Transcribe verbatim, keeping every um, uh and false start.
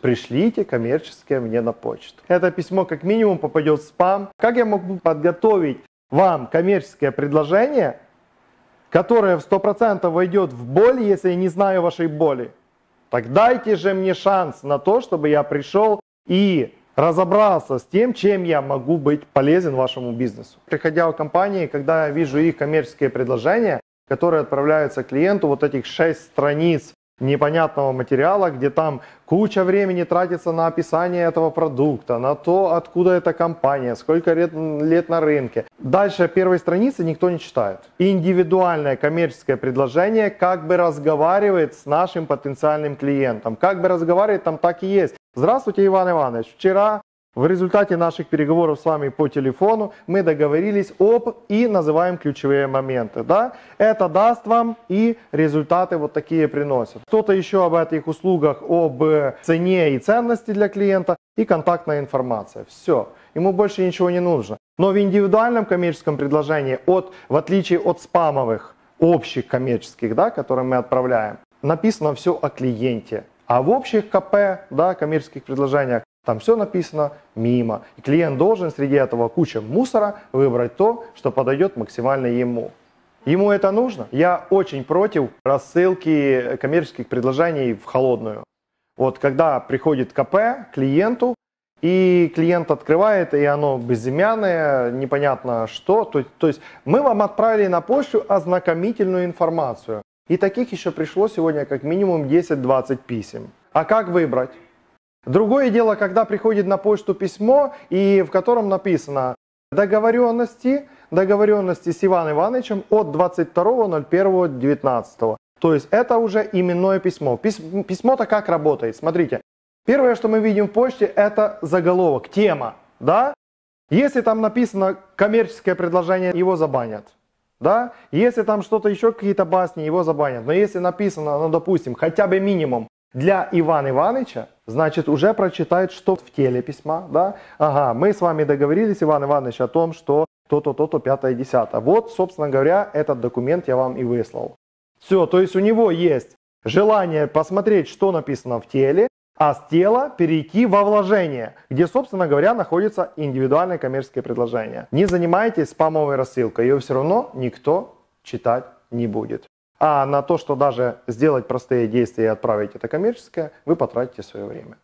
Пришлите коммерческое мне на почту. Это письмо как минимум попадет в спам. Как я могу подготовить вам коммерческое предложение, которое в сто процентов войдет в боль, если я не знаю вашей боли? Так дайте же мне шанс на то, чтобы я пришел и разобрался с тем, чем я могу быть полезен вашему бизнесу. Приходя в компании, когда я вижу их коммерческие предложения, которые отправляются клиенту, вот этих шесть страниц непонятного материала, где там куча времени тратится на описание этого продукта, на то, откуда эта компания, сколько лет, лет на рынке. Дальше первой страницы никто не читает. Индивидуальное коммерческое предложение как бы разговаривает с нашим потенциальным клиентом. Как бы разговаривает, там так и есть. Здравствуйте, Иван Иванович. Вчера в результате наших переговоров с вами по телефону мы договорились об и называем ключевые моменты. Да? Это даст вам и результаты вот такие приносят. Что-то еще об этих услугах, об цене и ценности для клиента и контактная информация. Все. Ему больше ничего не нужно. Но в индивидуальном коммерческом предложении, от, в отличие от спамовых, общих коммерческих, да, которые мы отправляем, написано все о клиенте. А в общих КП, да, коммерческих предложениях, там все написано мимо. И клиент должен среди этого куча мусора выбрать то, что подойдет максимально ему. Ему это нужно? Я очень против рассылки коммерческих предложений в холодную. Вот когда приходит КП к клиенту, и клиент открывает, и оно безымянное, непонятно что. То, то есть мы вам отправили на почту ознакомительную информацию. И таких еще пришло сегодня как минимум десять-двадцать писем. А как выбрать? Другое дело, когда приходит на почту письмо, и в котором написано договоренности, договоренности с Иваном Ивановичем от двадцать второго ноль первого две тысячи девятнадцатого. То есть это уже именное письмо. Письмо-то как работает? Смотрите, первое, что мы видим в почте, это заголовок, тема. Да? Если там написано коммерческое предложение, его забанят. Да? Если там что-то еще, какие-то басни, его забанят. Но если написано, ну допустим, хотя бы минимум, для Ивана Ивановича, значит, уже прочитает, что в теле письма, да? Ага, мы с вами договорились, Иван Иванович, о том, что то-то, то-то, пятое, десятое. Вот, собственно говоря, этот документ я вам и выслал. Все, то есть у него есть желание посмотреть, что написано в теле, а с тела перейти во вложение, где, собственно говоря, находится индивидуальное коммерческое предложение. Не занимайтесь спамовой рассылкой, ее все равно никто читать не будет. А на то, что даже сделать простые действия и отправить это коммерческое, вы потратите свое время.